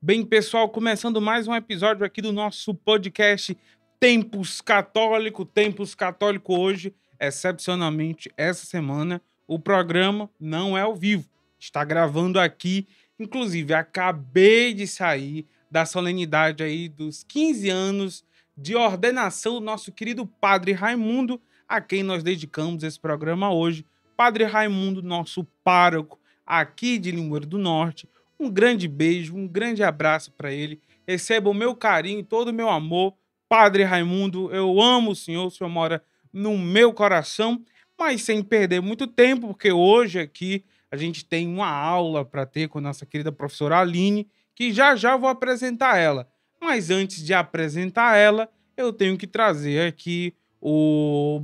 Bem, pessoal, começando mais um episódio aqui do nosso podcast Tempos Católico. Tempos Católico hoje, excepcionalmente essa semana, o programa não é ao vivo. Está gravando aqui, inclusive acabei de sair da solenidade aí dos 15 anos de ordenação do nosso querido Padre Raimundo, a quem nós dedicamos esse programa hoje. Padre Raimundo, nosso pároco aqui de Limoeiro do Norte. Um grande beijo, um grande abraço para ele. Receba o meu carinho, todo o meu amor. Padre Raimundo, eu amo o senhor mora no meu coração. Mas sem perder muito tempo, porque hoje aqui a gente tem uma aula para ter com a nossa querida professora Aline, que já já vou apresentar ela. Mas antes de apresentar ela, eu tenho que trazer aqui o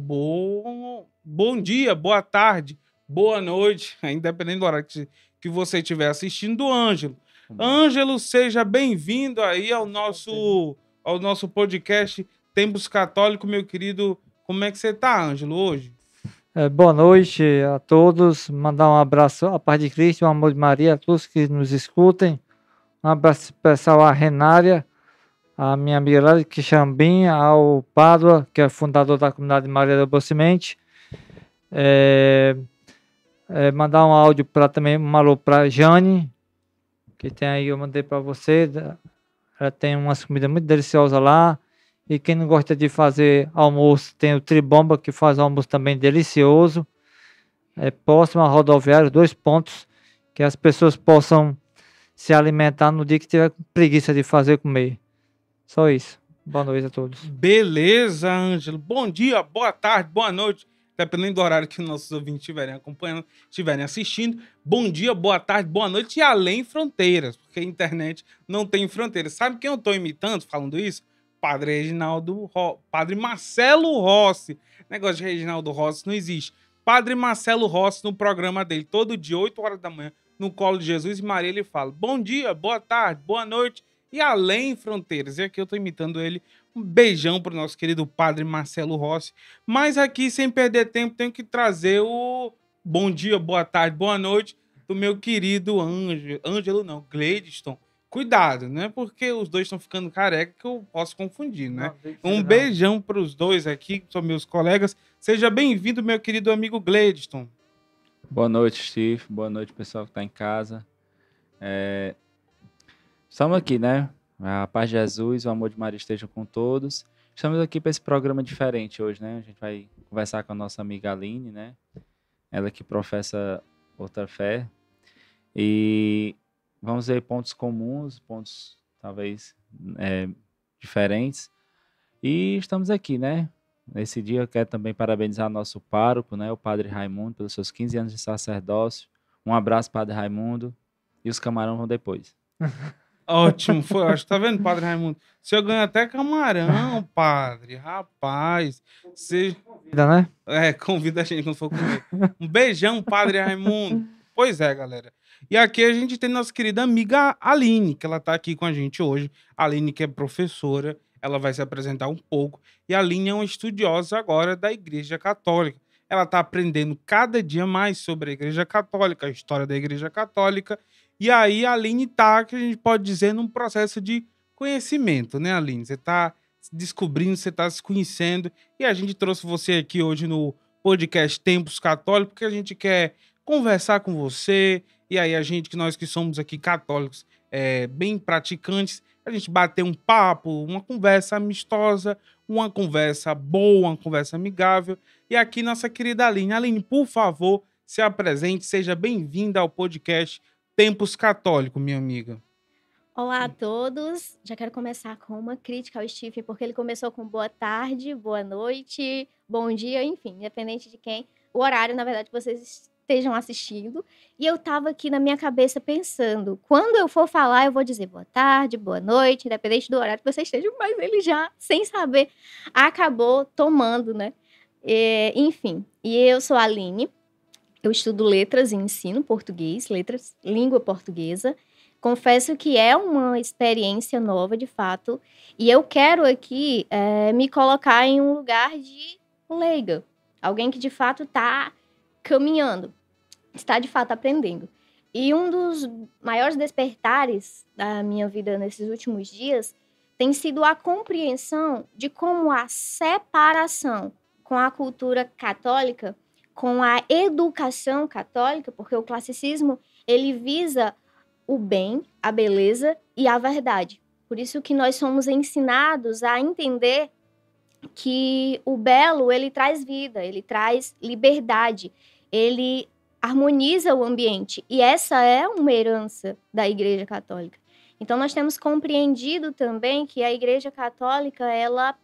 bom dia, boa tarde, boa noite, independente do horário que você estiver assistindo, do Ângelo. Ângelo, seja bem-vindo aí ao nosso podcast Tempos Católico, meu querido. Como é que você tá, Ângelo, hoje? Boa noite a todos. Mandar um abraço à paz de Cristo, ao amor de Maria, a todos que nos escutem. Um abraço especial à Renária, à minha amiga Ladichambin, ao Padua, que é fundador da comunidade Maria da Boa Semente. Mandar um áudio para também, um alô para Jane, que tem aí, eu mandei para você. Ela tem umas comidas muito deliciosas lá, e quem não gosta de fazer almoço, tem o Tribomba, que faz almoço também delicioso, próximo à rodoviária, 2 pontos, que as pessoas possam se alimentar no dia que tiver preguiça de fazer comer. Só isso. Boa noite a todos. Beleza, Ângelo. Bom dia, boa tarde, boa noite, dependendo do horário que nossos ouvintes estiverem acompanhando, estiverem assistindo. Bom dia, boa tarde, boa noite e além fronteiras, porque a internet não tem fronteiras. Sabe quem eu estou imitando falando isso? Padre Marcelo Rossi. Negócio de Reginaldo Rossi não existe. Padre Marcelo Rossi, no programa dele, todo dia, 8 horas da manhã, no colo de Jesus e Maria, ele fala bom dia, boa tarde, boa noite e além fronteiras. E aqui eu tô imitando ele. Um beijão pro nosso querido Padre Marcelo Rossi. Mas aqui, sem perder tempo, tenho que trazer o bom dia, boa tarde, boa noite do meu querido Glediston. Cuidado, né? Porque os dois estão ficando careca que eu posso confundir, né? Um beijão pros dois aqui, que são meus colegas. Seja bem-vindo, meu querido amigo Glediston. Boa noite, Steve. Boa noite, pessoal que está em casa. Estamos aqui, né? A paz de Jesus, o amor de Maria estejam com todos. Estamos aqui para esse programa diferente hoje, né? A gente vai conversar com a nossa amiga Aline, né? Ela que professa outra fé. E vamos ver pontos comuns, pontos talvez diferentes. E estamos aqui, né? Nesse dia eu quero também parabenizar nosso pároco, né, o Padre Raimundo, pelos seus 15 anos de sacerdócio. Um abraço, Padre Raimundo. E os camarão vão depois. Ótimo, foi. Acho que tá vendo, Padre Raimundo? Se eu ganho até camarão, padre. Rapaz. Você convida, né? Convida a gente quando for comer. Um beijão, Padre Raimundo. Pois é, galera. E aqui a gente tem nossa querida amiga Aline, que ela tá aqui com a gente hoje. A Aline, que é professora. Ela vai se apresentar um pouco. E a Aline é uma estudiosa agora da Igreja Católica. Ela está aprendendo cada dia mais sobre a Igreja Católica, a história da Igreja Católica. E aí a Aline está, que a gente pode dizer, num processo de conhecimento, né, Aline? Você está se descobrindo, você está se conhecendo. E a gente trouxe você aqui hoje no podcast Tempos Católicos, porque a gente quer conversar com você. E aí a gente, que somos aqui católicos, bem praticantes, a gente bater um papo, uma conversa amistosa, uma conversa boa, uma conversa amigável. E aqui nossa querida Aline. Aline, por favor, se apresente, seja bem-vinda ao podcast Tempos Católico, minha amiga. Olá a todos. Já quero começar com uma crítica ao Steve, porque ele começou com boa tarde, boa noite, bom dia, enfim, independente de quem, o horário, na verdade, que vocês estejam assistindo, e eu tava aqui na minha cabeça pensando, quando eu for falar eu vou dizer boa tarde, boa noite, independente do horário que você esteja, mas ele já, sem saber, acabou tomando, né? Enfim, e eu sou a Aline, eu estudo letras e ensino português, letras, língua portuguesa. Confesso que é uma experiência nova, de fato, e eu quero aqui me colocar em um lugar de leiga, alguém que de fato está caminhando, está de fato aprendendo. E um dos maiores despertares da minha vida nesses últimos dias tem sido a compreensão de como a separação com a cultura católica, com a educação católica, porque o classicismo ele visa o bem, a beleza e a verdade. Por isso que nós somos ensinados a entender que o belo ele traz vida, ele traz liberdade, ele harmoniza o ambiente. E essa é uma herança da Igreja Católica. Então nós temos compreendido também que a Igreja Católica ela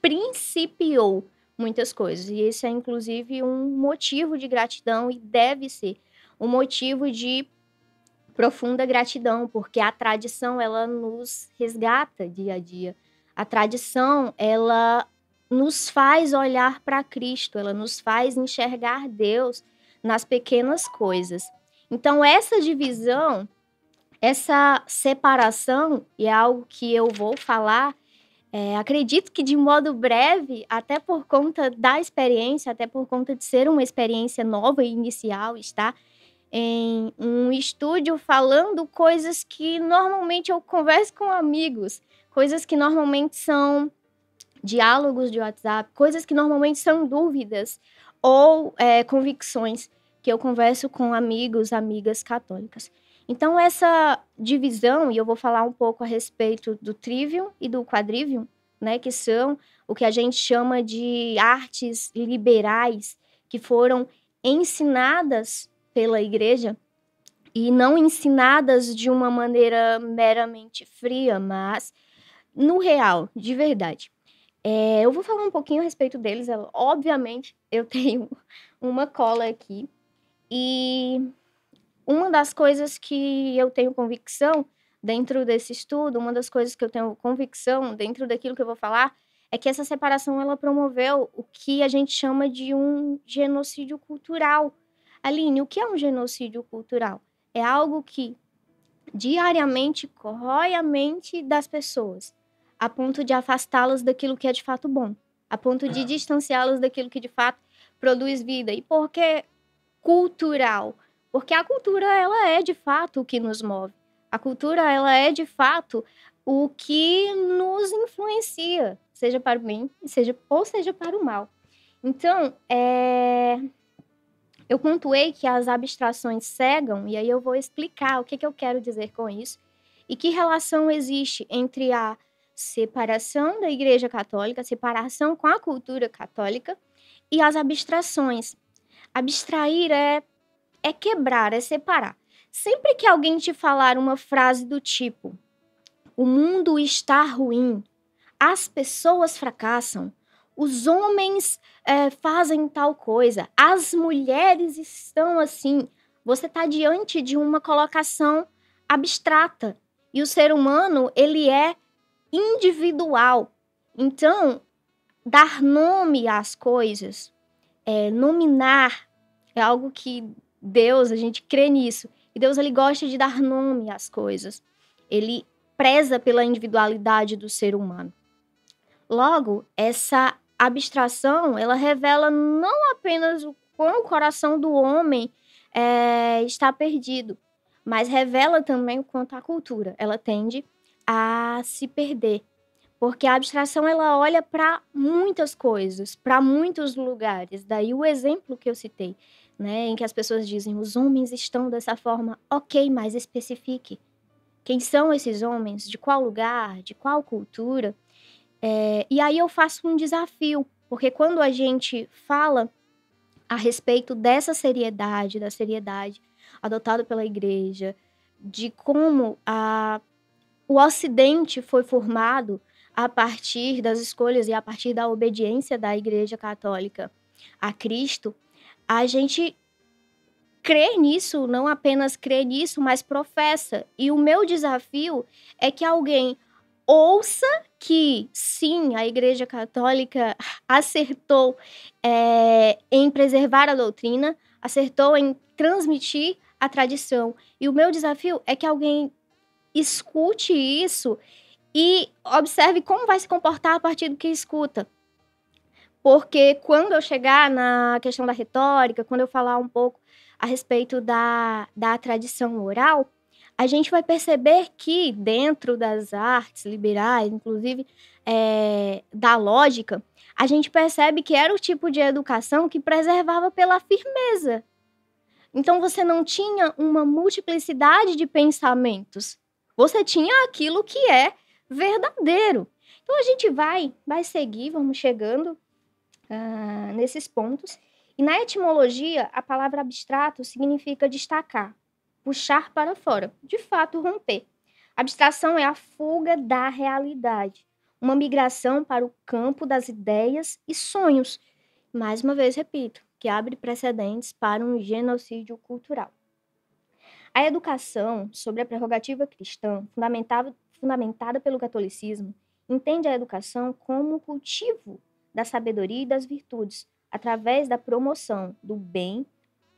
principiou muitas coisas. E esse é inclusive um motivo de gratidão e deve ser um motivo de profunda gratidão, porque a tradição ela nos resgata dia a dia. A tradição ela nos faz olhar para Cristo, ela nos faz enxergar Deus nas pequenas coisas. Então essa divisão, essa separação, e é algo que eu vou falar, acredito que de modo breve, até por conta da experiência, até por conta de ser uma experiência nova e inicial, está em um estúdio falando coisas que normalmente eu converso com amigos, coisas que normalmente são diálogos de WhatsApp, coisas que normalmente são dúvidas ou convicções que eu converso com amigos, amigas católicas. Então, essa divisão, e eu vou falar um pouco a respeito do trivium e do quadrivium, né, que são o que a gente chama de artes liberais, que foram ensinadas pela Igreja e não ensinadas de uma maneira meramente fria, mas no real, de verdade. Eu vou falar um pouquinho a respeito deles. Obviamente, eu tenho uma cola aqui e uma das coisas que eu tenho convicção dentro desse estudo, uma das coisas que eu tenho convicção dentro daquilo que eu vou falar é que essa separação ela promoveu o que a gente chama de um genocídio cultural. Aline, o que é um genocídio cultural? É algo que diariamente corrói a mente das pessoas, a ponto de afastá-las daquilo que é de fato bom, a ponto de distanciá-las daquilo que de fato produz vida. E por que cultural? Porque a cultura, ela é de fato o que nos move. A cultura, ela é de fato o que nos influencia, seja para o bem, seja para o mal. Então, eu pontuei que as abstrações cegam, e aí eu vou explicar o que eu quero dizer com isso, e que relação existe entre a separação da Igreja Católica, a separação com a cultura católica, e as abstrações. Abstrair é quebrar, é separar. Sempre que alguém te falar uma frase do tipo o mundo está ruim, as pessoas fracassam, os homens fazem tal coisa, as mulheres estão assim, você está diante de uma colocação abstrata. E o ser humano, ele é individual. Então, dar nome às coisas, nominar, é algo que Deus, a gente crê nisso. E Deus, ele gosta de dar nome às coisas. Ele preza pela individualidade do ser humano. Logo, essa abstração, ela revela não apenas o quão o coração do homem está perdido, mas revela também o quanto a cultura, ela tende a se perder. Porque a abstração, ela olha para muitas coisas, para muitos lugares. Daí o exemplo que eu citei, né, em que as pessoas dizem, os homens estão dessa forma, ok, mas especifique. Quem são esses homens? De qual lugar? De qual cultura? E aí eu faço um desafio, porque quando a gente fala a respeito dessa seriedade, da seriedade adotada pela Igreja, de como o Ocidente foi formado a partir das escolhas e a partir da obediência da Igreja Católica a Cristo, a gente crê nisso, não apenas crê nisso, mas professa. E o meu desafio é que alguém ouça que, sim, a Igreja Católica acertou em preservar a doutrina, acertou em transmitir a tradição. E o meu desafio é que alguém escute isso e observe como vai se comportar a partir do que escuta. Porque quando eu chegar na questão da retórica, quando eu falar um pouco a respeito da tradição oral, a gente vai perceber que dentro das artes liberais, inclusive da lógica, a gente percebe que era o tipo de educação que preservava pela firmeza. Então você não tinha uma multiplicidade de pensamentos, você tinha aquilo que é verdadeiro. Então a gente vai seguir, vamos chegando nesses pontos. E na etimologia, a palavra abstrato significa destacar, puxar para fora, de fato romper. Abstração é a fuga da realidade, uma migração para o campo das ideias e sonhos. Mais uma vez, repito, que abre precedentes para um genocídio cultural. A educação, sobre a prerrogativa cristã, fundamentada pelo catolicismo, entende a educação como o cultivo da sabedoria e das virtudes, através da promoção do bem,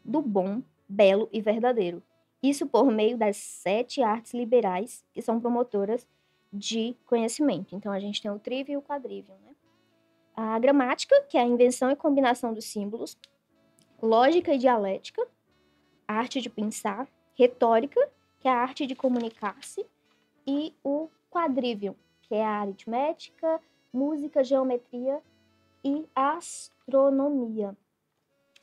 do bom, belo e verdadeiro. Isso por meio das 7 artes liberais, que são promotoras de conhecimento. Então, a gente tem o trívio e o quadrívio, né? A gramática, que é a invenção e combinação dos símbolos, lógica e dialética, a arte de pensar, retórica, que é a arte de comunicar-se, e o quadrívio, que é a aritmética, música, geometria e astronomia.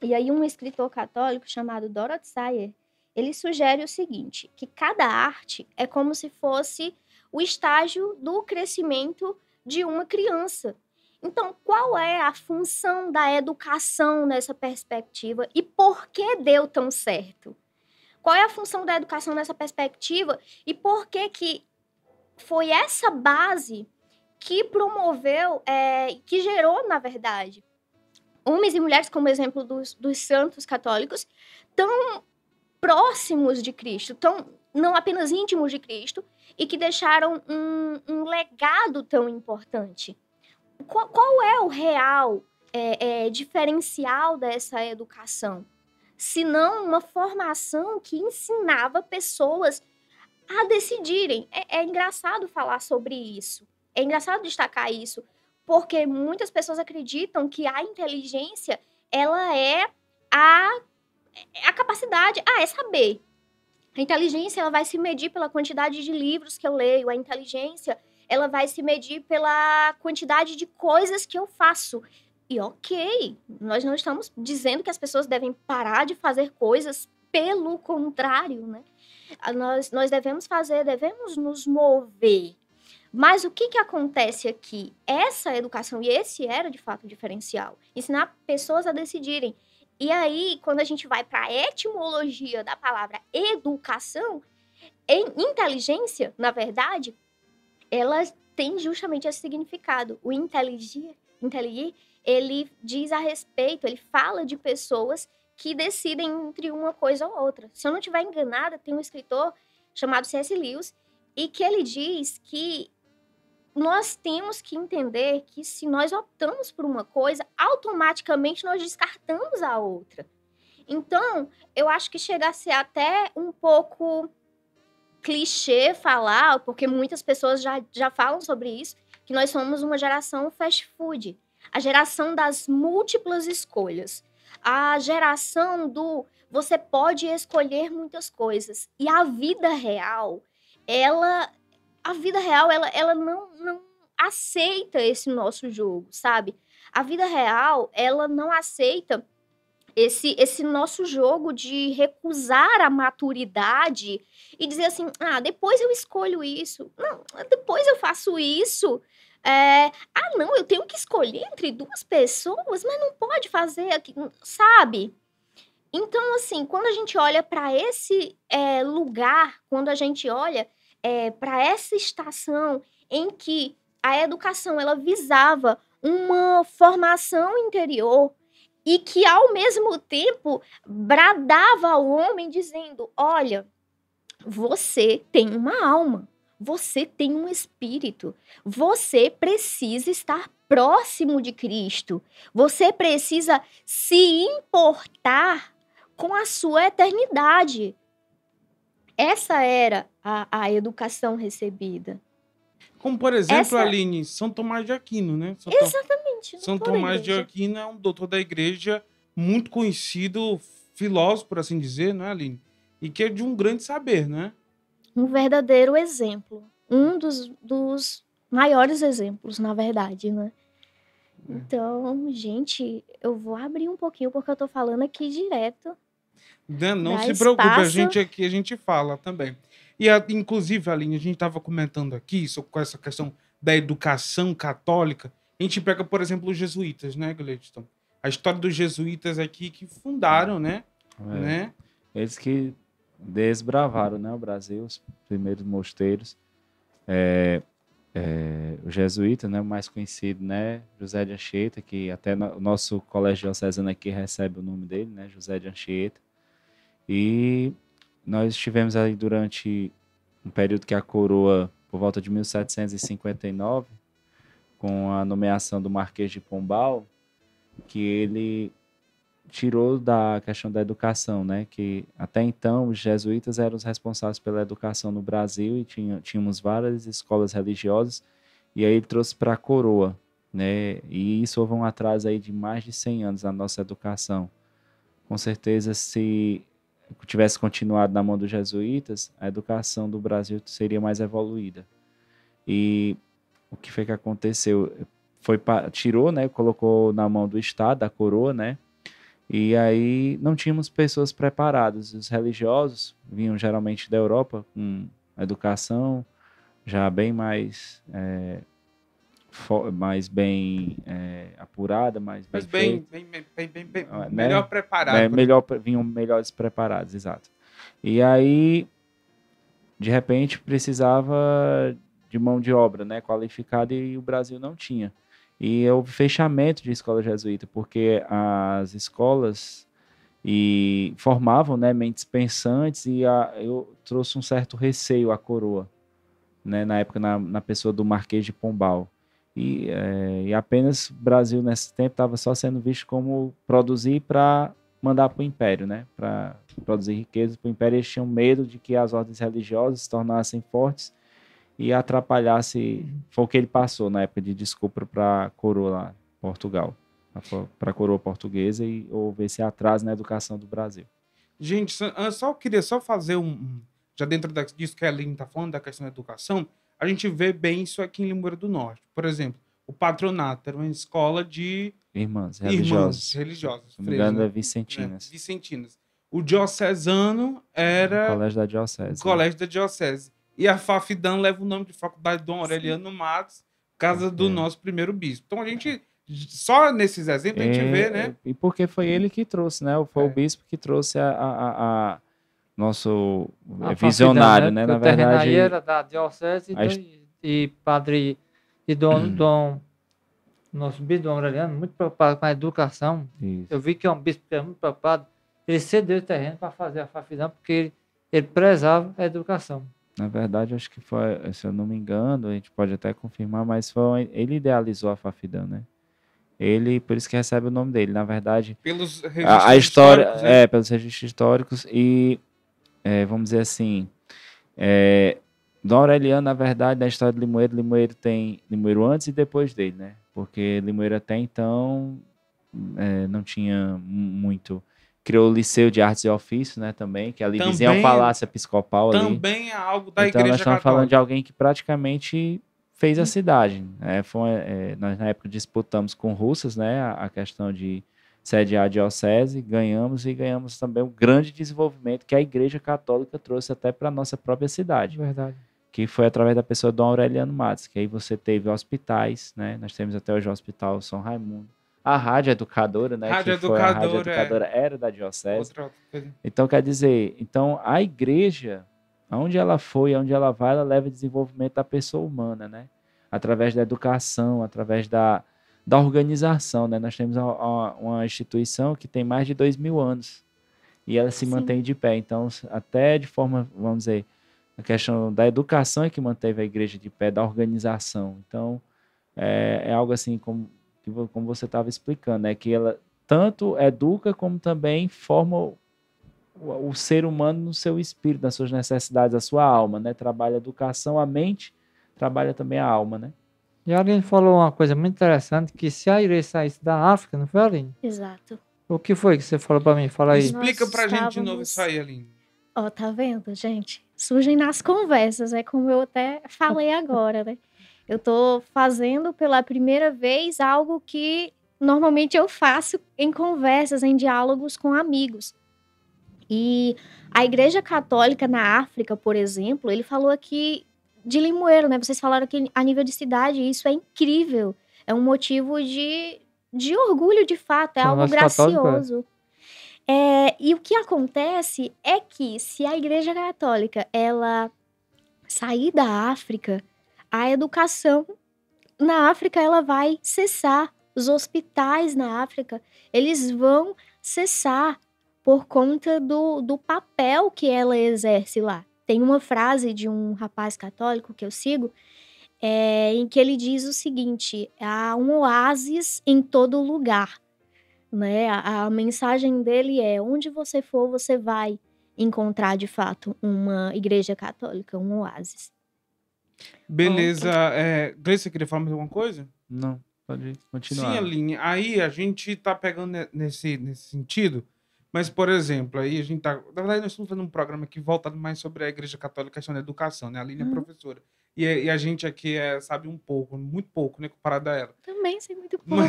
E aí um escritor católico chamado Dorothy Sayers, ele sugere o seguinte, que cada arte é como se fosse o estágio do crescimento de uma criança. Então, qual é a função da educação nessa perspectiva e por que deu tão certo? Qual é a função da educação nessa perspectiva e por que que foi essa base que promoveu, que gerou, na verdade, homens e mulheres, como exemplo dos santos católicos, tão próximos de Cristo, tão não apenas íntimos de Cristo, e que deixaram um legado tão importante? Qual é o real diferencial dessa educação? Se não uma formação que ensinava pessoas a decidirem. É engraçado falar sobre isso. É engraçado destacar isso, porque muitas pessoas acreditam que a inteligência, ela é a capacidade, é saber. A inteligência, ela vai se medir pela quantidade de livros que eu leio, a inteligência, ela vai se medir pela quantidade de coisas que eu faço. E ok, nós não estamos dizendo que as pessoas devem parar de fazer coisas, pelo contrário, né? Nós devemos nos mover. Mas o que acontece aqui? Essa educação, e esse era de fato o diferencial, ensinar pessoas a decidirem. E aí, quando a gente vai para a etimologia da palavra educação, em inteligência, na verdade, ela tem justamente esse significado. O intelligir, ele diz a respeito, ele fala de pessoas que decidem entre uma coisa ou outra. Se eu não estiver enganada, tem um escritor chamado C.S. Lewis, e que ele diz que nós temos que entender que se nós optamos por uma coisa, automaticamente nós descartamos a outra. Então, eu acho que chega a ser até um pouco clichê falar, porque muitas pessoas já falam sobre isso, que nós somos uma geração fast food, a geração das múltiplas escolhas, a geração do você pode escolher muitas coisas. E a vida real, ela não aceita esse nosso jogo, sabe? A vida real, ela não aceita esse nosso jogo de recusar a maturidade e dizer assim, depois eu escolho isso, não, depois eu faço isso, não, eu tenho que escolher entre duas pessoas, mas não pode fazer aqui, sabe? Então, assim, quando a gente olha para esse lugar, quando a gente olha para essa estação em que a educação ela visava uma formação interior, e que, ao mesmo tempo, bradava ao homem dizendo, olha, você tem uma alma, você tem um espírito, você precisa estar próximo de Cristo, você precisa se importar com a sua eternidade. Essa era a educação recebida. Como, por exemplo, Aline, São Tomás de Aquino, né? Exatamente. São Tomás de Aquino é um doutor da igreja muito conhecido, filósofo, por assim dizer, não é, Aline? E que é de um grande saber, né? Um verdadeiro exemplo. Um dos maiores exemplos, na verdade, né? É. Então, gente, eu vou abrir um pouquinho, porque eu tô falando aqui direto. Não se preocupe, a gente aqui, a gente fala também. E, inclusive, Aline, a gente estava comentando aqui com essa questão da educação católica. A gente pega, por exemplo, os jesuítas, né, Glediston? A história dos jesuítas aqui que fundaram, né? É. Né? Eles que desbravaram, né, o Brasil, os primeiros mosteiros. O jesuíta, né, o mais conhecido, né, José de Anchieta, que até o nosso colégio diocesano aqui recebe o nome dele, né, José de Anchieta. E nós estivemos aí durante um período que a coroa, por volta de 1759, com a nomeação do Marquês de Pombal, que ele tirou da questão da educação, né? Que até então os jesuítas eram os responsáveis pela educação no Brasil e tínhamos várias escolas religiosas, e aí ele trouxe para a coroa, né? E isso houve um atraso aí de mais de 100 anos na nossa educação. Com certeza, se tivesse continuado na mão dos jesuítas, a educação do Brasil seria mais evoluída. E o que foi que aconteceu? Tirou, né? Colocou na mão do Estado, da coroa, né? E aí não tínhamos pessoas preparadas. Os religiosos vinham geralmente da Europa com educação já bem mais bem apurada, mais bem feita, melhor preparada. Vinham melhores preparados, exato. E aí, de repente, precisava de mão de obra, né, qualificada, e o Brasil não tinha. E houve fechamento de escola jesuíta, porque as escolas formavam, né, mentes pensantes, e eu trouxe um certo receio à coroa, né, na época, na pessoa do Marquês de Pombal. E apenas o Brasil, nesse tempo, estava só sendo visto como produzir para mandar para o Império, né, para produzir riquezas para o Império. Eles tinham medo de que as ordens religiosas se tornassem fortes e atrapalhasse. Foi o que ele passou na época de desculpa para a coroa lá, Portugal, para a coroa portuguesa, e houve esse atraso na educação do Brasil. Gente, eu queria fazer já dentro disso que a Aline está falando, da questão da educação, a gente vê bem isso aqui em Limoeiro do Norte. Por exemplo, o patronato era uma escola de irmãs religiosas. Se não me engano, é vicentinas. Né? Vicentinas. O diocesano era o colégio da diocese. E a Fafidão leva o nome de Faculdade Dom Aureliano Matos, casa do nosso primeiro bispo. Então, a gente, só nesses exemplos, a gente vê, né? E porque foi ele que trouxe, né? Foi o bispo que trouxe a nosso visionário, Fafidão, né? Na verdade, era da diocese e padre e Dom, nosso bispo Dom Aureliano, muito preocupado com a educação. Isso. Eu vi que é um bispo que é muito preocupado. Ele cedeu o terreno para fazer a Fafidão, porque ele prezava a educação. Na verdade, acho que foi, se eu não me engano, a gente pode até confirmar, mas ele idealizou a Fafidão, né? Ele, por isso que recebe o nome dele, na verdade. Pelos registros históricos. Né? Pelos registros históricos e, vamos dizer assim, Dom Aureliano, na verdade, na história de Limoeiro tem Limoeiro antes e depois dele, né? Porque Limoeiro até então não tinha muito... Criou o Liceu de Artes e Ofícios, né, também, que ali vizinha é um palácio episcopal ali. Também é algo da Igreja Católica. Então nós estamos falando de alguém que praticamente fez a cidade. Nós, na época, disputamos com russas, né, a questão de sediar a diocese, ganhamos também um grande desenvolvimento que a Igreja Católica trouxe até para a nossa própria cidade. Verdade. Que foi através da pessoa Dom Aureliano Matos, que aí você teve hospitais, né, nós temos até hoje o Hospital São Raimundo. A Rádio Educadora, né? A Rádio Educadora era da diocese. Então, quer dizer, a igreja, aonde ela foi, aonde ela vai, ela leva o desenvolvimento da pessoa humana, né? Através da educação, através da organização, né? Nós temos uma instituição que tem mais de 2.000 anos e ela se mantém de pé. Então, até de forma, vamos dizer, a questão da educação é que manteve a igreja de pé, da organização. Então, é algo assim como você estava explicando, é que ela tanto educa como também forma o ser humano no seu espírito, nas suas necessidades, a sua alma, né? Trabalha a educação, a mente, trabalha também a alma, né? E a Aline falou uma coisa muito interessante, que se a Irei saísse da África, não foi, Aline? Exato. O que foi que você falou pra mim? Fala aí. Explica pra gente de novo isso aí, Aline. Ó, tá vendo, gente? Surgem nas conversas, é como eu até falei agora, né? Eu tô fazendo pela primeira vez algo que normalmente eu faço em conversas, em diálogos com amigos. E a Igreja Católica na África, por exemplo, ele falou aqui de Limoeiro, né? Vocês falaram que a nível de cidade, isso é incrível. É um motivo de orgulho, de fato, é algo gracioso. É, e o que acontece é que se a Igreja Católica, ela sair da África, a educação na África, ela vai cessar. Os hospitais na África, eles vão cessar por conta do papel que ela exerce lá. Tem uma frase de um rapaz católico que eu sigo, em que ele diz o seguinte: há um oásis em todo lugar, né? A mensagem dele é: onde você for, você vai encontrar de fato uma igreja católica, um oásis. Beleza. Gleice, você queria falar mais alguma coisa? Não, pode continuar. Sim, Aline, aí a gente tá pegando nesse sentido, mas, por exemplo, aí a gente tá... Na verdade, nós estamos fazendo um programa aqui voltado mais sobre a Igreja Católica e a questão da educação, né? A Aline é professora. E a gente aqui sabe um pouco, muito pouco, né? Comparado a ela. Também sei muito pouco.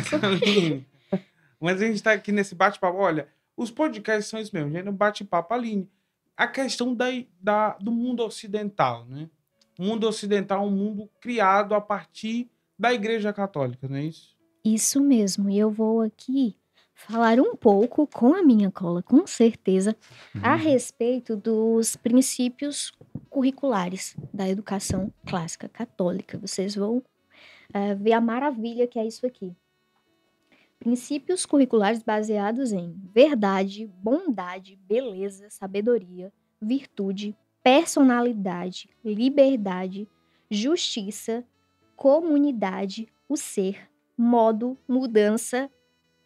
Mas a gente está aqui nesse bate-papo. Olha, os podcasts são isso mesmo. A gente não bate-papo, Aline. A questão do mundo ocidental, né? O mundo ocidental é um mundo criado a partir da Igreja Católica, não é isso? Isso mesmo. E eu vou aqui falar um pouco, com a minha cola, com certeza, a respeito dos princípios curriculares da educação clássica católica. Vocês vão ver a maravilha que é isso aqui. Princípios curriculares baseados em verdade, bondade, beleza, sabedoria, virtude, personalidade, liberdade, justiça, comunidade, o ser, modo, mudança,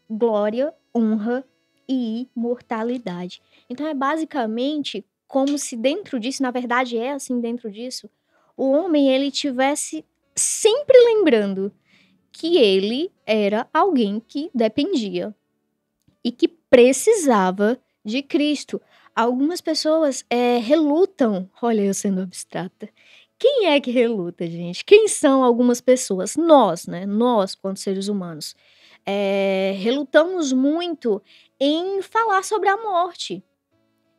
glória, honra e imortalidade. Então é basicamente como se dentro disso, na verdade é assim dentro disso, o homem ele tivesse sempre lembrando que ele era alguém que dependia e que precisava de Cristo. Algumas pessoas relutam, olha eu sendo abstrata. Quem é que reluta, gente? Quem são algumas pessoas? Nós, né? Nós, quanto seres humanos. Relutamos muito em falar sobre a morte,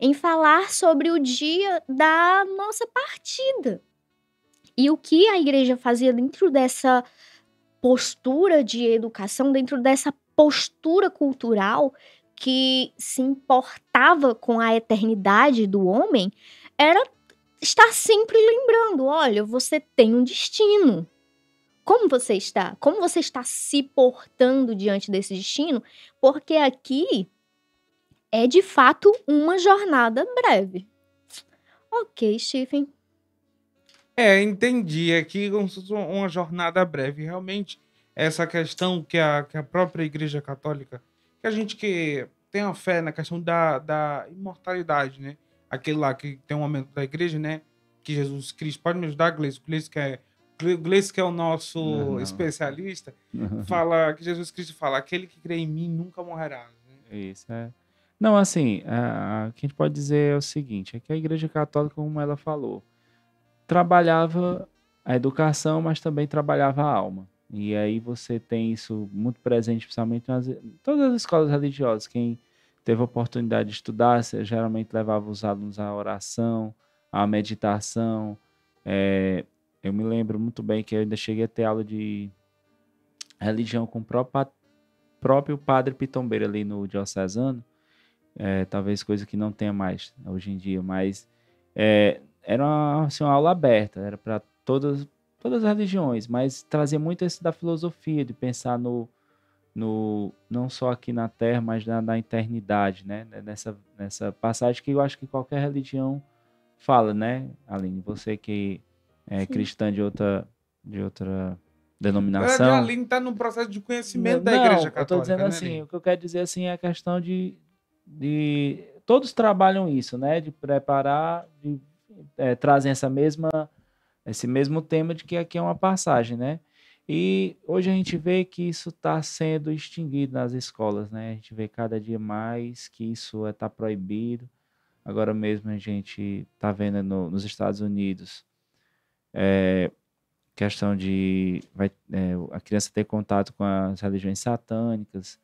em falar sobre o dia da nossa partida. E o que a igreja fazia dentro dessa postura de educação, dentro dessa postura cultural que se importava com a eternidade do homem, era estar sempre lembrando: olha, você tem um destino. Como você está? Como você está se portando diante desse destino? Porque aqui é, de fato, uma jornada breve. Ok, Stephen. Entendi. Aqui uma jornada breve. Realmente, essa questão que a própria Igreja Católica, que a gente que tem a fé na questão da imortalidade, né? Aquele lá que tem um momento da igreja, né? Que Jesus Cristo... Pode me ajudar, Gleice? Gleice que é... Gleice, que é o nosso especialista, fala que Jesus Cristo fala: aquele que crê em mim nunca morrerá. Né? Isso, é. Não, assim, o que a gente pode dizer é o seguinte: é que a Igreja Católica, como ela falou, trabalhava a educação, mas também trabalhava a alma. E aí você tem isso muito presente, principalmente todas as escolas religiosas. Quem teve a oportunidade de estudar, geralmente levava os alunos à oração, à meditação. Eu me lembro muito bem que eu ainda cheguei a ter aula de religião com o próprio padre Pitombeiro ali no Diocesano. Talvez coisa que não tenha mais hoje em dia, mas era uma aula aberta, era para todas as religiões, mas trazia muito esse da filosofia, de pensar não só aqui na Terra, mas na eternidade, né? Nessa passagem que eu acho que qualquer religião fala, né, Aline? Você que... cristã de outra denominação. A Aline está num processo de conhecimento da Igreja Católica. Eu estou dizendo, né, assim, o que eu quero dizer assim, é a questão de todos trabalham isso, né? De preparar, trazem esse mesmo tema de que aqui é uma passagem, né? E hoje a gente vê que isso está sendo extinguido nas escolas, né? A gente vê cada dia mais que isso está proibido. Agora mesmo a gente está vendo nos Estados Unidos questão de a criança ter contato com as religiões satânicas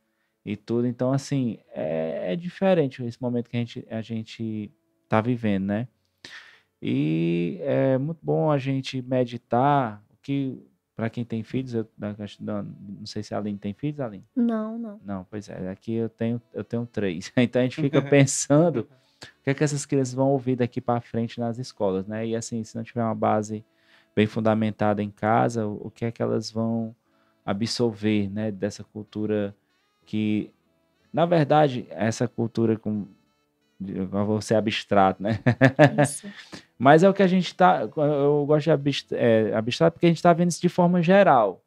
e tudo. Então, assim, é diferente esse momento que a gente está vivendo, né? E é muito bom a gente meditar o que... Para quem tem filhos, não sei se a Aline tem filhos, Aline? Não. Não, pois é, aqui eu tenho 3. Então a gente fica pensando o que é que essas crianças vão ouvir daqui para frente nas escolas, né? E assim, se não tiver uma base bem fundamentada em casa, o que é que elas vão absorver, né? Dessa cultura que, na verdade, essa cultura com... Eu vou ser abstrato, né? Isso. Mas é o que a gente está... Eu gosto de abstrato porque a gente está vendo isso de forma geral.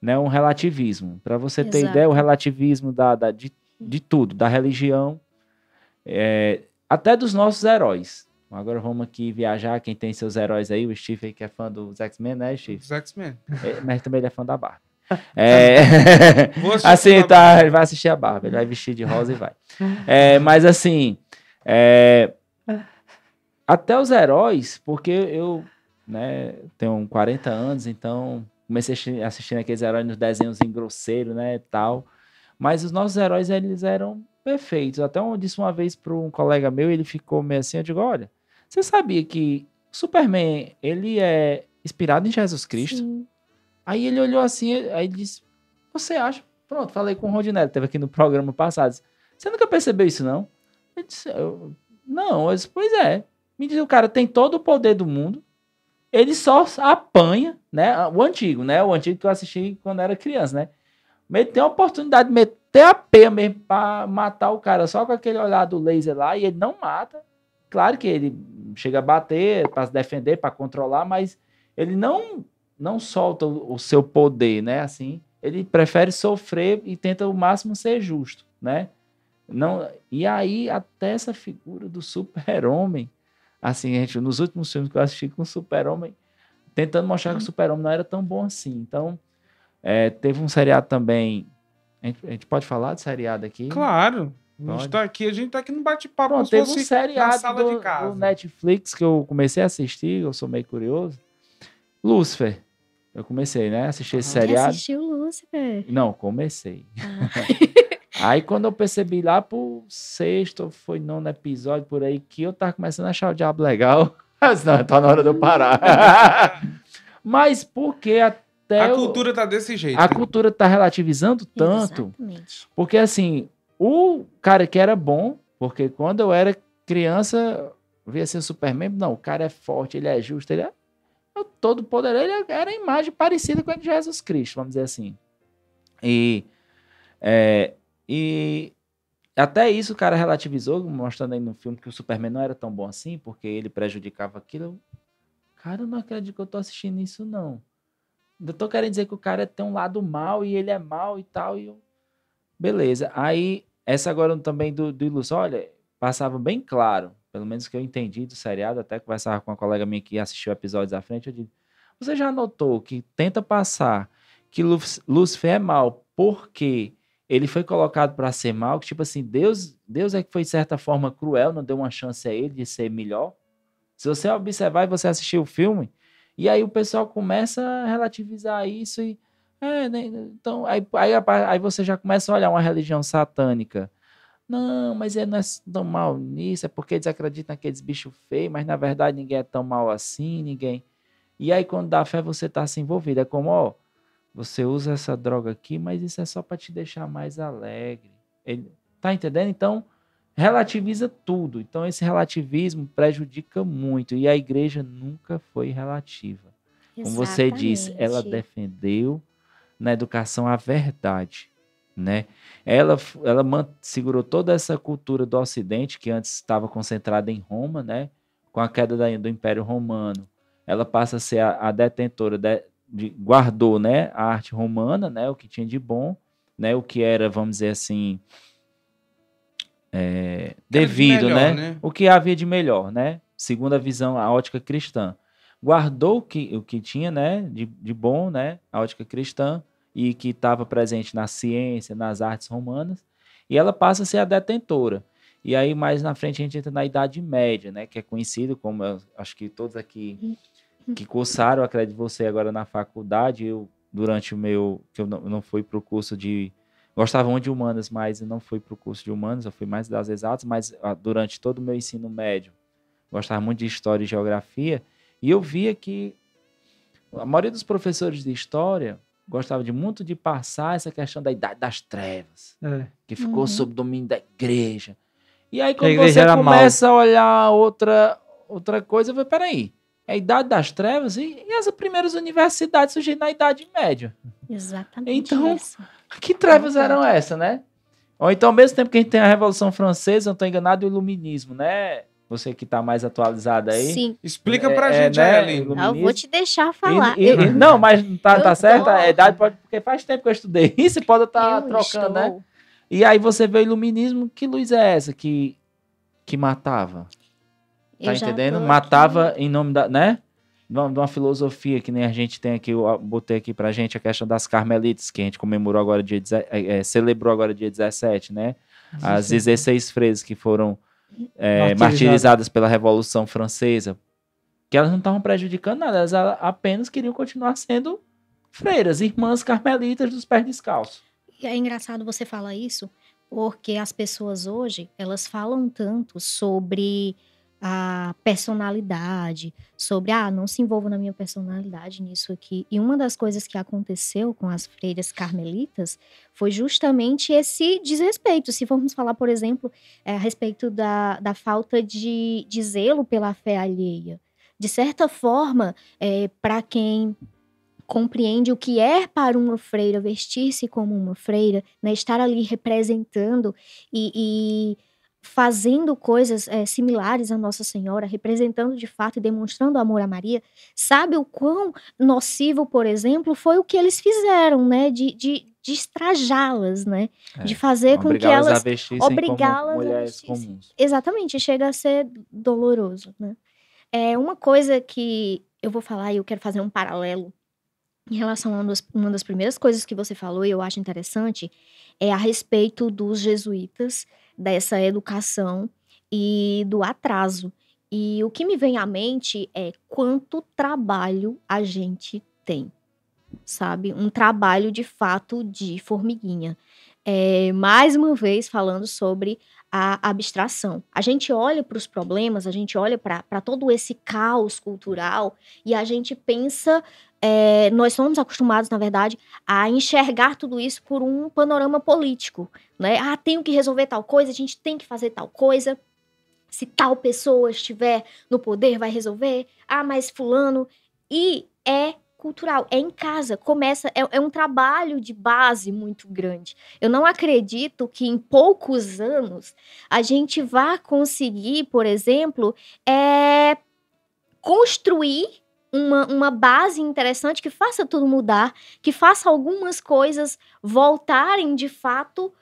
Né? Um relativismo. Para você ter ideia, o relativismo de tudo, da religião, até dos nossos heróis. Agora vamos aqui viajar, quem tem seus heróis aí, o Steve aí que é fã dos X-Men, né, Steve? Dos X-Men. Mas também ele é fã da Barbie. Assim, tá, ele vai assistir a Barbie, ele vai vestir de rosa e vai. Mas assim... até os heróis, porque eu, né, tenho 40 anos, então comecei assistindo aqueles heróis nos desenhos em grosseiro, né, tal. Mas os nossos heróis, eles eram perfeitos. Até eu disse uma vez para um colega meu, ele ficou meio assim, eu digo, olha, você sabia que Superman, ele é inspirado em Jesus Cristo? Sim. Aí ele olhou assim, aí ele disse, você acha? Pronto, falei com o Rondinelli, teve aqui no programa passado. Você nunca percebeu isso, não? Ele disse, eu disse, pois é. Me diz, o cara tem todo o poder do mundo, ele só apanha, né? O antigo que eu assisti quando era criança, né? Ele tem a oportunidade de meter a peia mesmo pra matar o cara só com aquele olhar do laser lá, e ele não mata. Claro que ele chega a bater pra se defender, pra controlar, mas ele não solta o seu poder, né? Assim, ele prefere sofrer e tenta o máximo ser justo, né? Não, e aí, até essa figura do super-homem, assim, gente, nos últimos filmes que eu assisti com o super-homem, tentando mostrar que o super-homem não era tão bom assim. Então, teve um seriado também, a gente pode falar de seriado aqui? Claro, a gente tá aqui no bate-papo. Pronto, teve um seriado na sala de casa. Do Netflix que eu comecei a assistir, eu sou meio curioso, Lúcifer. Eu comecei, né, assistir esse seriado. Você assistiu o Lúcifer? Não, comecei. Aí, quando eu percebi lá pro 6º, 9º episódio, por aí, que eu tava começando a achar o diabo legal. Não, tá na hora de eu parar. Mas porque até... A cultura tá desse jeito. A cultura tá relativizando tanto. Exatamente. Porque, assim, o cara que era bom, porque quando eu era criança, eu via ser o Superman, não, o cara é forte, ele é justo, ele é todo poderoso, ele era a imagem parecida com a de Jesus Cristo, vamos dizer assim. E até isso o cara relativizou, mostrando aí no filme que o Superman não era tão bom assim, porque ele prejudicava aquilo. Cara, eu não acredito que eu tô assistindo isso, não. Eu tô querendo dizer que o cara tem um lado mal e ele é mal e tal. E eu... Beleza. Aí, essa agora também do Ilusão, olha, passava bem claro, pelo menos que eu entendi do seriado, até conversava com uma colega minha que assistiu episódios à frente, eu digo, você já notou que tenta passar que Lúcifer é mal porque... Ele foi colocado para ser mal, que tipo assim, Deus é que foi de certa forma cruel, não deu uma chance a ele de ser melhor. Se você observar e você assistir o filme, e aí o pessoal começa a relativizar isso e... então, aí você já começa a olhar uma religião satânica. Não, mas ele não é tão mal nisso, é porque eles acreditam naqueles bichos feios, mas na verdade ninguém é tão mal assim, ninguém... E aí quando dá fé você tá se envolvido, é como, ó... Você usa essa droga aqui, mas isso é só para te deixar mais alegre. Ele, tá entendendo? Então, relativiza tudo. Então, esse relativismo prejudica muito. E a igreja nunca foi relativa. Exatamente. Como você disse, ela defendeu na educação a verdade. Né? Ela segurou toda essa cultura do Ocidente, que antes estava concentrada em Roma, né? Com a queda do Império Romano. Ela passa a ser a detentora... guardou, né, a arte romana, né, o que tinha de bom, né, o que era, vamos dizer assim, devido, melhor, né, o que havia de melhor, né, segundo a visão, a ótica cristã. guardou o que tinha, né, de bom, né, a ótica cristã, e que estava presente na ciência, nas artes romanas, e ela passa a ser a detentora. E aí, mais na frente, a gente entra na Idade Média, né, que é conhecido como, acho que todos aqui que cursaram, acredito você, agora na faculdade, eu, durante o meu, que eu não fui para o curso de, gostava muito de humanas, mas eu não fui para o curso de humanas, eu fui mais das exatas, mas durante todo o meu ensino médio, gostava muito de história e geografia, e eu via que a maioria dos professores de história gostava muito de passar essa questão da Idade das Trevas, que ficou sob domínio da igreja. E aí, quando você começa a olhar outra coisa, eu peraí, é a Idade das Trevas e as primeiras universidades surgiram na Idade Média. Exatamente. Então, que trevas eram essas, né? Ou então, ao mesmo tempo que a gente tem a Revolução Francesa, não estou enganado, o Iluminismo, né? Você que está mais atualizada aí. Sim. Explica pra gente, né, Aline. Eu vou te deixar falar. Não, mas tá certo? A idade pode, porque faz tempo que eu estudei. E você pode estar trocando, né? E aí você vê o Iluminismo, que luz é essa que matava? Tá entendendo? Matava em nome da, né? De uma filosofia que nem a gente tem aqui, eu botei aqui pra gente a questão das Carmelitas, que a gente comemorou agora, celebrou agora dia 17, né? As 16 freiras que foram martirizadas pela Revolução Francesa, que elas não estavam prejudicando nada, elas apenas queriam continuar sendo freiras, irmãs carmelitas dos pés descalços. É engraçado você falar isso, porque as pessoas hoje, elas falam tanto sobre a personalidade, sobre, não se envolvo na minha personalidade nisso aqui. E uma das coisas que aconteceu com as freiras carmelitas foi justamente esse desrespeito. Se formos falar, por exemplo, a respeito da falta de zelo pela fé alheia. De certa forma, para quem compreende o que é para uma freira vestir-se como uma freira, né, estar ali representando e fazendo coisas similares a Nossa Senhora, representando de fato e demonstrando amor a Maria, sabe o quão nocivo, por exemplo, foi o que eles fizeram, né, de estrajá-las, né, de fazer com que elas obrigá-las a vestir. Exatamente, chega a ser doloroso, né. É uma coisa que eu vou falar e eu quero fazer um paralelo em relação a uma das primeiras coisas que você falou, e eu acho interessante, é a respeito dos jesuítas, dessa educação e do atraso. E o que me vem à mente é quanto trabalho a gente tem, sabe? Um trabalho, de fato, de formiguinha. Mais uma vez, falando sobre a abstração. A gente olha para os problemas, a gente olha para todo esse caos cultural e a gente pensa... nós somos acostumados, na verdade, a enxergar tudo isso por um panorama político, né? Tenho que resolver tal coisa, a gente tem que fazer tal coisa. Se tal pessoa estiver no poder, vai resolver. Mas fulano... E é cultural, é em casa, começa... É um trabalho de base muito grande. Eu não acredito que em poucos anos a gente vá conseguir, por exemplo, construir uma base interessante que faça tudo mudar, que faça algumas coisas voltarem de fato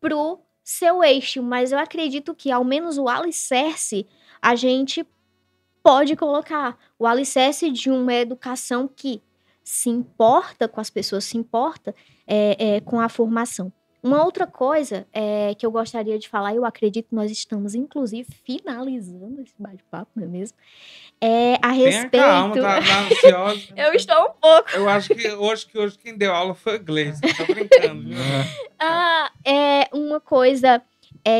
pro seu eixo. Mas eu acredito que ao menos o alicerce a gente pode colocar. O alicerce de uma educação que se importa com as pessoas, se importa com a formação. Uma outra coisa que eu gostaria de falar, eu acredito que nós estamos, inclusive, finalizando esse bate-papo, não é mesmo? A respeito... Tenha calma, tá ansiosa. Eu estou um pouco. Eu acho que hoje quem deu aula foi a Gleice, tô brincando. Viu? Uma coisa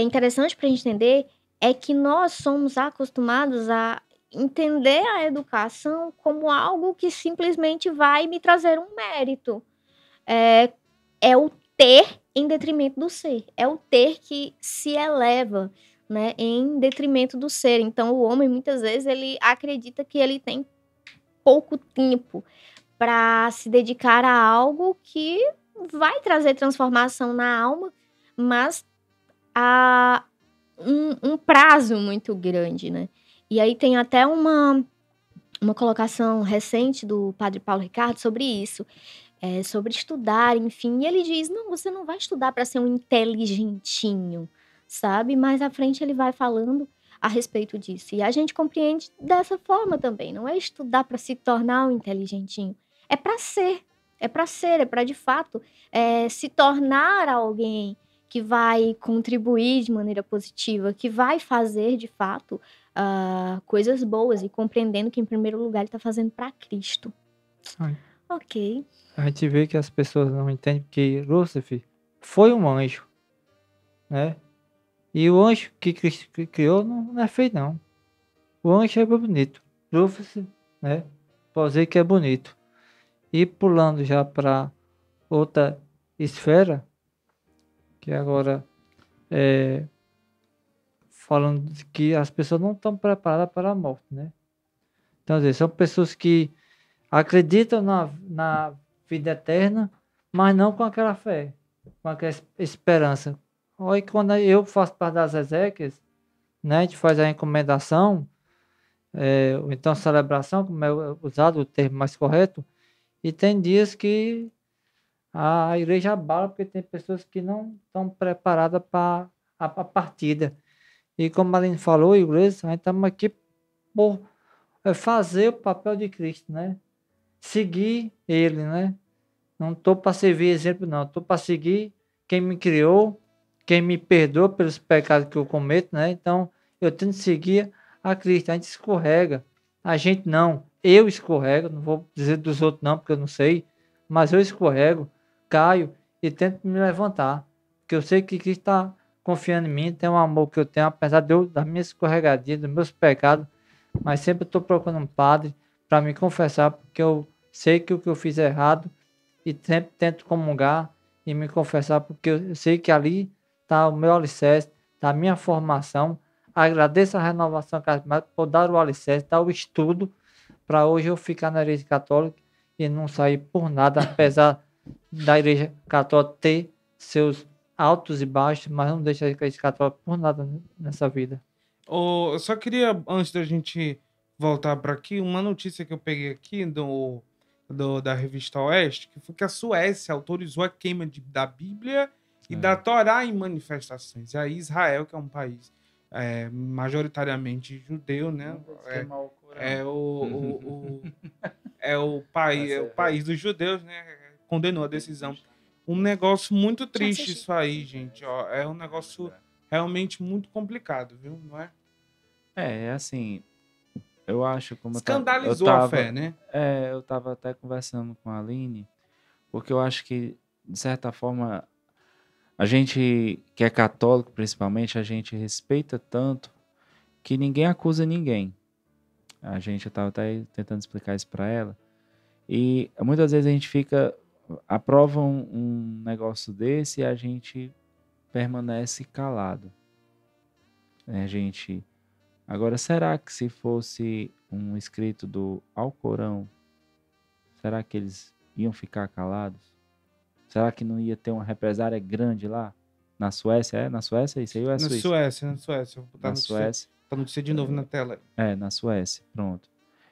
interessante para a gente entender é que nós somos acostumados a entender a educação como algo que simplesmente vai me trazer um mérito. É o ter em detrimento do ser. É o ter que se eleva, né, em detrimento do ser. Então, o homem, muitas vezes, ele acredita que ele tem pouco tempo para se dedicar a algo que vai trazer transformação na alma, mas há um prazo muito grande, né? E aí tem até uma colocação recente do padre Paulo Ricardo sobre isso. Sobre estudar, enfim, e ele diz, não, você não vai estudar para ser um inteligentinho, sabe? Mais à frente ele vai falando a respeito disso. E a gente compreende dessa forma também. Não é estudar para se tornar um inteligentinho. É para ser. É para ser, é para de fato se tornar alguém que vai contribuir de maneira positiva, que vai fazer de fato coisas boas e compreendendo que, em primeiro lugar, ele está fazendo para Cristo. Ai. Ok. A gente vê que as pessoas não entendem que Lúcifer foi um anjo, né? E o anjo que Cristo criou não é feio, não. O anjo é bonito. Lúcifer, né? Pode dizer que é bonito. E pulando já para outra esfera, que agora é falando que as pessoas não estão preparadas para a morte, né? Então, são pessoas que acreditam na vida eterna, mas não com aquela fé, com aquela esperança. Olha, quando eu faço parte das exéquias, né, a gente faz a encomendação, ou então celebração, como é usado o termo mais correto, e tem dias que a igreja abala, porque tem pessoas que não estão preparadas para a partida. E como a Aline falou, a igreja, a gente estamos aqui por fazer o papel de Cristo, né? Seguir Ele, né? Não estou para servir exemplo, não. Estou para seguir quem me criou, quem me perdoa pelos pecados que eu cometo, né? Então, eu tenho que seguir a Cristo. A gente escorrega. A gente não. Eu escorrego. Não vou dizer dos outros não, porque eu não sei. Mas eu escorrego, caio e tento me levantar. Porque eu sei que Cristo está confiando em mim. Tem um amor que eu tenho, apesar das minhas escorregadias, dos meus pecados. Mas sempre estou procurando um padre para me confessar, porque eu sei que o que eu fiz é errado e sempre tento comungar e me confessar, porque eu sei que ali está o meu alicerce, está a minha formação. Agradeço a renovação carismática por dar o alicerce, dar o estudo, para hoje eu ficar na Igreja Católica e não sair por nada, apesar da Igreja Católica ter seus altos e baixos, mas não deixa a Igreja Católica por nada nessa vida. Oh, eu só queria, antes da gente voltar para aqui, uma notícia que eu peguei aqui da revista Oeste, que foi que a Suécia autorizou a queima da Bíblia e da Torá em manifestações. E aí Israel, que é um país majoritariamente judeu, né? É o país dos judeus, né? Condenou a decisão. Um negócio muito triste isso aí, gente. Ó, é um negócio realmente muito complicado, viu? Não é? É assim, eu acho como... Escandalizou a fé, né? É, eu tava até conversando com a Aline, porque eu acho que, de certa forma, a gente que é católico, principalmente, a gente respeita tanto que ninguém acusa ninguém. A gente, eu tava até tentando explicar isso pra ela. E muitas vezes a gente aprova um negócio desse e a gente permanece calado. A gente... Agora, será que se fosse um escrito do Alcorão, será que eles iam ficar calados? Será que não ia ter uma represália grande lá? Na Suécia? É? Na Suécia? Isso aí ou é Suíça? Na Suécia. Vou botar na Suécia. Para não ser de novo na tela. É, na Suécia. Pronto.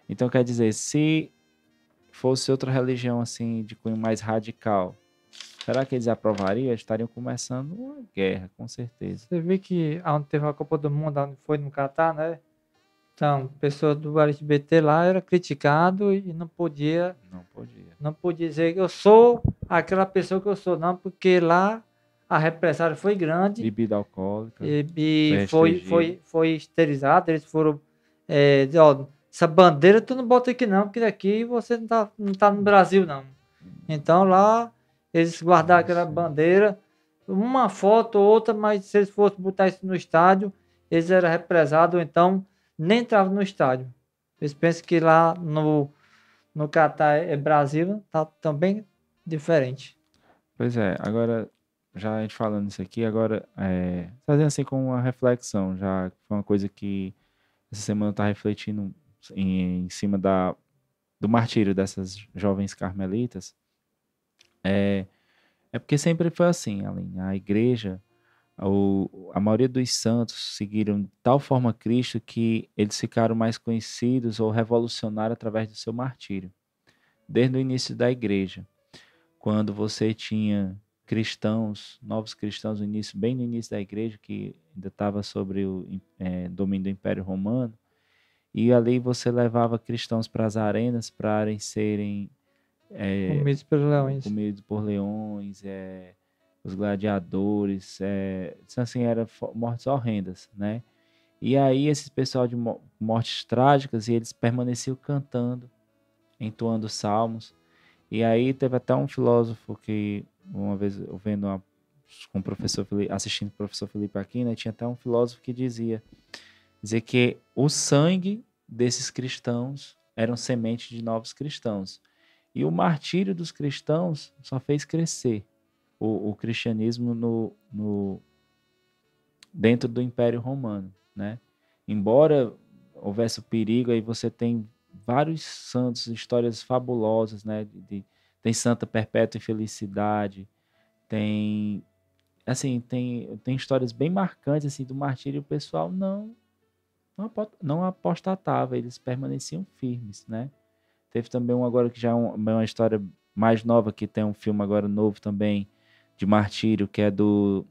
Então, quer dizer, se fosse outra religião, assim, de cunho mais radical, será que eles aprovariam? Eles estariam começando uma guerra, com certeza. Você vê que onde teve a Copa do Mundo, onde foi no Catar, né? Então, pessoa do LGBT lá era criticado e não podia... Não podia dizer que eu sou aquela pessoa que eu sou, não, porque lá a represália foi grande. Bebida alcoólica. E foi esterilizado. Eles foram... essa bandeira tu não bota aqui, não, porque daqui você não tá no Brasil, não. Então, lá... Eles guardaram aquela bandeira, uma foto ou outra, mas se eles fossem botar isso no estádio, eles eram represados, ou então nem entravam no estádio. Eles pensam que lá no Catar é Brasil, tá também diferente. Pois é, agora, já a gente falando isso aqui, agora, fazendo assim como uma reflexão, já foi uma coisa que essa semana eu estava refletindo em cima do martírio dessas jovens carmelitas. É porque sempre foi assim, Aline. A igreja, a maioria dos santos seguiram de tal forma Cristo que eles ficaram mais conhecidos ou revolucionários através do seu martírio. Desde o início da igreja, quando você tinha cristãos, novos cristãos, no início, bem no início da igreja, que ainda estava sobre o domínio do Império Romano, e ali você levava cristãos para as arenas para serem comidos por leões, os gladiadores, assim, eram mortes horrendas, né? E aí esses pessoal de mortes trágicas, e eles permaneciam cantando, entoando salmos. E aí teve até um filósofo que, uma vez eu vendo com o professor Felipe, assistindo o professor Felipe Aquino, né, tinha até um filósofo que dizia que o sangue desses cristãos eram semente de novos cristãos. E o martírio dos cristãos só fez crescer o cristianismo dentro do Império Romano, né? Embora houvesse o perigo, aí você tem vários santos, histórias fabulosas, né? Tem Santa Perpétua e Felicidade, tem histórias bem marcantes assim, do martírio. O pessoal não apostatava, eles permaneciam firmes, né? Teve também um agora que já é uma história mais nova, que tem um filme agora novo também de martírio, que é do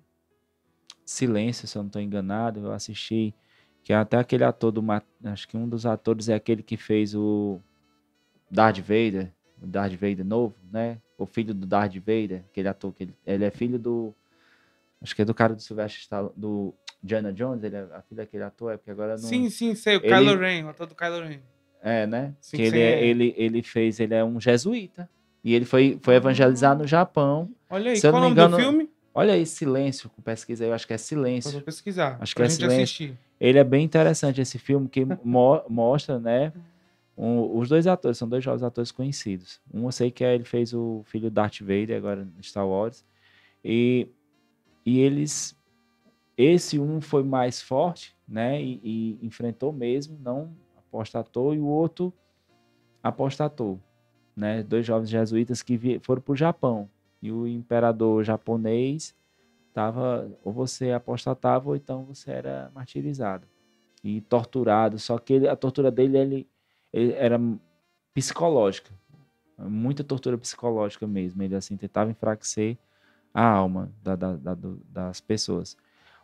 Silêncio, se eu não estou enganado, eu assisti, que é até aquele ator acho que um dos atores é aquele que fez o Darth Vader novo, né? O filho do Darth Vader, aquele ator que ele é filho do, acho que é do cara do Sylvester Stallone, do Indiana Jones, ele é a filha daquele ator, é porque agora não... Sim, sei, Kylo Ren, o ator do Kylo Ren. É, né? Sim, que ele é um jesuíta, e ele foi evangelizar no Japão. Olha aí, qual o nome do filme? Olha aí, Silêncio, pesquisa aí, eu acho que é Silêncio. Eu vou pesquisar, acho que é Silêncio. Assistir. Ele é bem interessante, esse filme, que mostra, né, os dois atores, são dois jovens atores conhecidos. Um eu sei que ele fez o filho Darth Vader, agora no Star Wars, e eles... Esse um foi mais forte, né, e enfrentou mesmo, não apostatou, e o outro apostatou, né, dois jovens jesuítas que foram para o Japão. E o imperador japonês estava, ou você apostatava, ou então você era martirizado e torturado. Só que a tortura dele ele era psicológica, muita tortura psicológica mesmo. Ele assim tentava enfraquecer a alma das pessoas.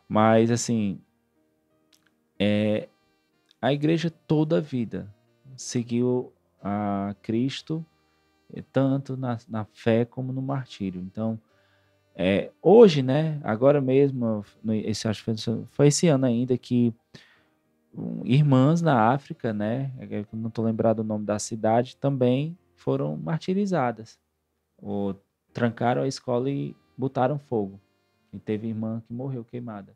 Mas assim, a igreja toda a vida seguiu a Cristo, tanto na fé como no martírio. Então, hoje, né, agora mesmo, acho que foi esse ano ainda, que irmãs na África, né, não estou lembrado o nome da cidade, também foram martirizadas. Ou trancaram a escola e botaram fogo. E teve irmã que morreu queimada.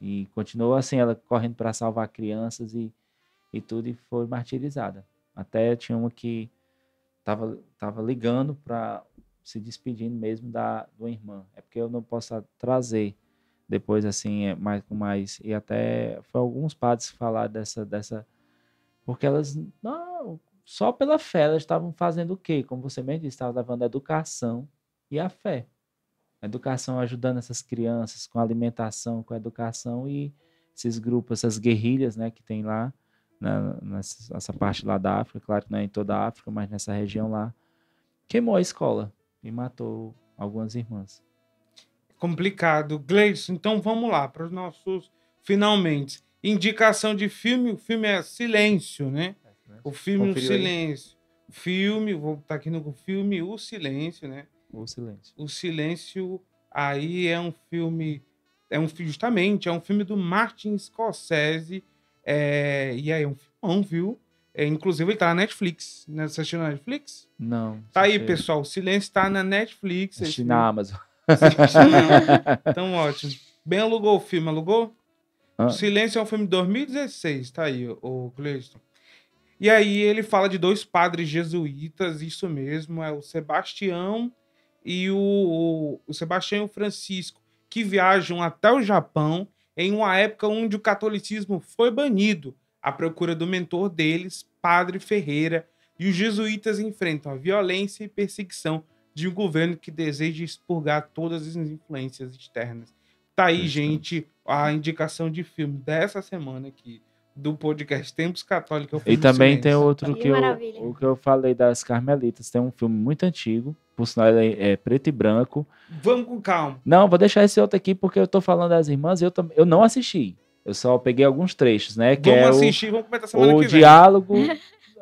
E continuou assim, ela correndo para salvar crianças e tudo, e foi martirizada. Até tinha uma que estava ligando para se despedindo mesmo da irmã. É porque eu não posso trazer depois, assim, mais. E até foi alguns padres falar dessa... Porque elas, não, só pela fé, elas estavam fazendo o quê? Como você mesmo disse, estavam levando a educação e a fé. A educação ajudando essas crianças com alimentação, com educação, e esses grupos, essas guerrilhas, né, que tem lá, nessa parte lá da África, claro que não é em toda a África, mas nessa região lá, queimou a escola e matou algumas irmãs. Complicado. Gleice, então vamos lá para os nossos finalmente. Indicação de filme, o filme é Silêncio, né? O filme O Silêncio. O filme, vou botar aqui no filme, O Silêncio, né? O Silêncio. O Silêncio, aí é um filme, justamente, é um filme do Martin Scorsese, e aí, é um filmão, viu? Inclusive, ele tá na Netflix. Né? Você assistiu na Netflix? Não. Tá aí, pessoal. O Silêncio tá na Netflix. Assisti na Amazon. Então, ótimo. Bem, alugou o filme, alugou? Ah. O Silêncio é um filme de 2016. Tá aí, o Glediston. E aí, ele fala de dois padres jesuítas, isso mesmo. É o Sebastião e o Sebastião e o Francisco, que viajam até o Japão em uma época onde o catolicismo foi banido, à procura do mentor deles, Padre Ferreira, e os jesuítas enfrentam a violência e perseguição de um governo que deseja expurgar todas as influências externas. Tá aí, gente, a indicação de filme dessa semana aqui. do podcast Tempos Católicos. E também tem outro que eu falei das Carmelitas. Tem um filme muito antigo, por sinal ele é preto e branco. Vamos com calma. Não, vou deixar esse outro aqui porque eu tô falando das irmãs e eu não assisti. Eu só peguei alguns trechos, né? Que vamos assistir, vamos comentar semana que vem.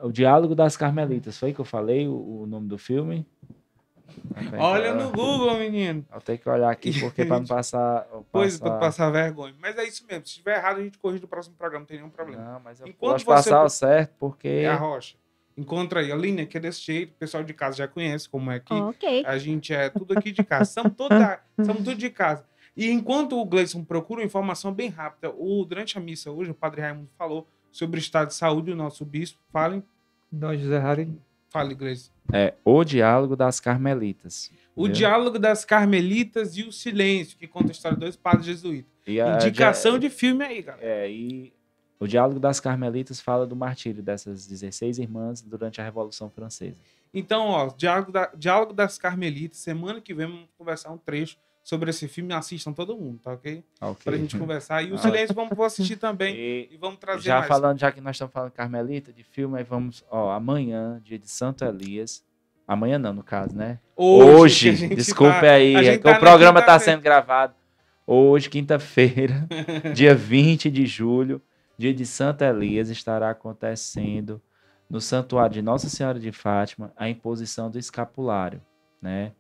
O Diálogo das Carmelitas. Foi que eu falei o nome do filme? Olha no Google, menino. Eu tenho que olhar aqui porque para não passar. Pois, para passar vergonha. Mas é isso mesmo. Se estiver errado, a gente corrige no próximo programa, não tem nenhum problema. Não, mas eu posso passar o certo porque. É a rocha. Encontra aí, Aline, que é desse jeito. O pessoal de casa já conhece como é aqui. Okay. A gente é tudo aqui de casa. Somos tudo de casa. E enquanto o Gleison procura informação bem rápida, durante a missa hoje, o Padre Raimundo falou sobre o estado de saúde do nosso bispo. Falem. Nós errarem. Fale, Gleice. É O Diálogo das Carmelitas. O Diálogo das Carmelitas e o Silêncio, que conta a história de dois padres jesuítas. Indicação de filme aí, galera. E o Diálogo das Carmelitas fala do martírio dessas 16 irmãs durante a Revolução Francesa. Então, ó, Diálogo das Carmelitas, semana que vem vamos conversar um trecho sobre esse filme, assistam todo mundo, tá ok? Pra gente conversar. E o Silêncio vamos assistir também e vamos trazer mais. Já que nós estamos falando Carmelita, de filme, aí vamos, amanhã, dia de Santo Elias. Amanhã não, no caso, né? Hoje desculpe o programa está sendo gravado. Hoje, quinta-feira, dia 20 de julho, dia de Santo Elias, estará acontecendo no Santuário de Nossa Senhora de Fátima a imposição do escapulário, né?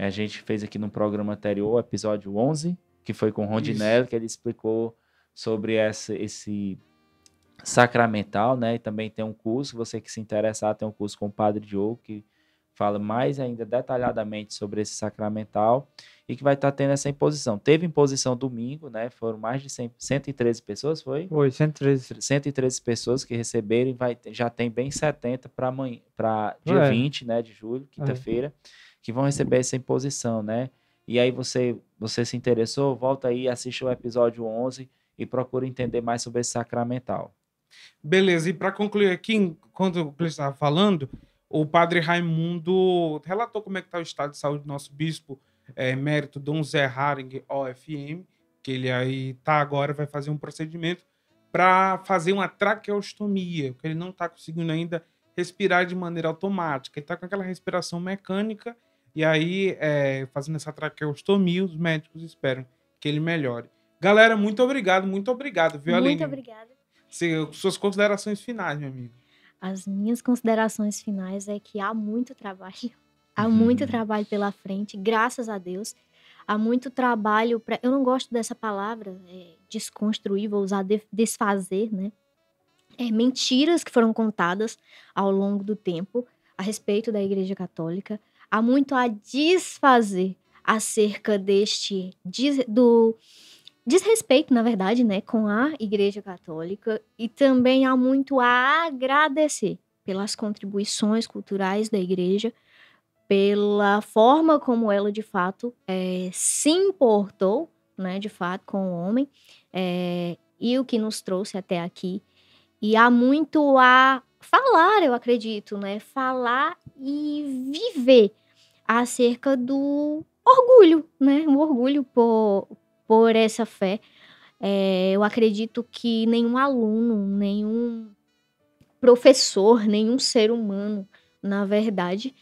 A gente fez aqui no programa anterior, episódio 11, que foi com o Rondinelli, que ele explicou sobre esse sacramental, né? E também tem um curso, você que se interessar, tem um curso com o Padre Diogo, que fala mais ainda detalhadamente sobre esse sacramental e que vai estar tendo essa imposição. Teve imposição domingo, né? Foram mais de 113 pessoas, foi? Foi, 113. 113 pessoas que receberam, já tem bem 70 para dia 20, né, de julho, quinta-feira. Que vão receber essa imposição, né? E aí você se interessou, volta aí, assiste o episódio 11 e procura entender mais sobre esse sacramental. Beleza, e para concluir aqui, enquanto o Cleiton estava falando, o Padre Raimundo relatou como é que está o estado de saúde do nosso bispo emérito Dom Zé Haring, OFM, que ele aí tá agora, vai fazer um procedimento para fazer uma traqueostomia, porque ele não está conseguindo ainda respirar de maneira automática, ele está com aquela respiração mecânica. E aí, fazendo essa traqueostomia, os médicos esperam que ele melhore. Galera, muito obrigado, viu, Aline? Muito obrigada. Suas considerações finais, meu amigo. As minhas considerações finais é que há muito trabalho. Há muito trabalho pela frente, graças a Deus. Há muito trabalho para... Eu não gosto dessa palavra, desconstruir, vou usar desfazer, né? Mentiras que foram contadas ao longo do tempo a respeito da Igreja Católica. Há muito a desfazer acerca deste desrespeito, na verdade, né, com a Igreja Católica, e também há muito a agradecer pelas contribuições culturais da Igreja, pela forma como ela, de fato, se importou, né, de fato, com o homem, e o que nos trouxe até aqui. E há muito a falar, eu acredito, né? Falar e viver acerca do orgulho, né? O orgulho por essa fé. Eu acredito que nenhum aluno, nenhum professor, nenhum ser humano, na verdade,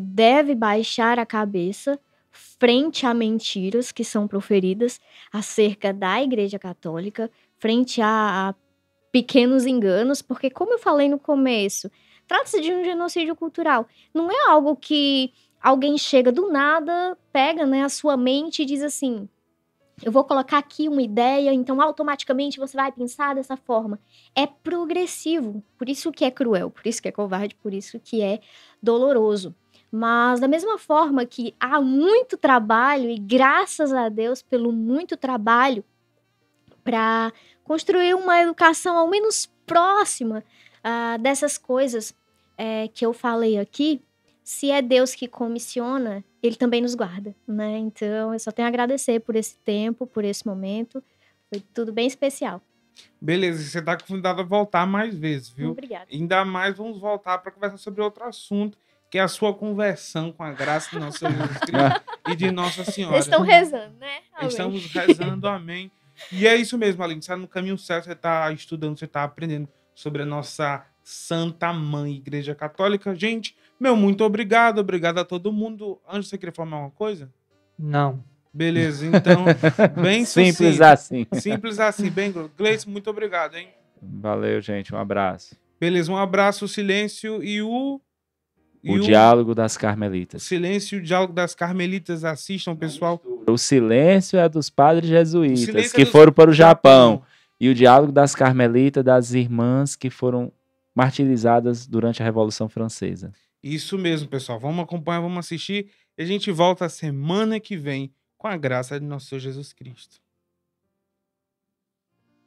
deve baixar a cabeça frente a mentiras que são proferidas acerca da Igreja Católica, frente a pequenos enganos, porque, como eu falei no começo, trata-se de um genocídio cultural. Não é algo que alguém chega do nada, pega, né, a sua mente e diz assim, eu vou colocar aqui uma ideia, então automaticamente você vai pensar dessa forma. É progressivo, por isso que é cruel, por isso que é covarde, por isso que é doloroso. Mas da mesma forma que há muito trabalho, e graças a Deus pelo muito trabalho, para construir uma educação ao menos próxima dessas coisas que eu falei aqui, se é Deus que comissiona, ele também nos guarda, né? Então, eu só tenho a agradecer por esse tempo, por esse momento, foi tudo bem especial. Beleza, você está convidado a voltar mais vezes, viu? Obrigada. Ainda mais vamos voltar para conversar sobre outro assunto, que é a sua conversão com a graça do nosso Jesus Cristo e de Nossa Senhora. Eles estão rezando, né? Amém. Estamos rezando, amém. E é isso mesmo, Aline. Você está no caminho certo, você está estudando, você está aprendendo sobre a nossa Santa Mãe Igreja Católica. Gente, meu, muito obrigado. Obrigado a todo mundo. Ângelo, você queria falar alguma coisa? Não. Beleza, então, bem simples assim. Simples assim, bem. Gleice, muito obrigado, hein? Valeu, gente. Um abraço. Beleza, um abraço, o Silêncio e o... Diálogo das Carmelitas. O Silêncio e o Diálogo das Carmelitas. Assistam, pessoal. O Silêncio é dos padres jesuítas que foram para o Japão. E o Diálogo das Carmelitas das irmãs que foram martirizadas durante a Revolução Francesa. Isso mesmo, pessoal. Vamos acompanhar, vamos assistir. E a gente volta semana que vem com a graça de nosso Senhor Jesus Cristo.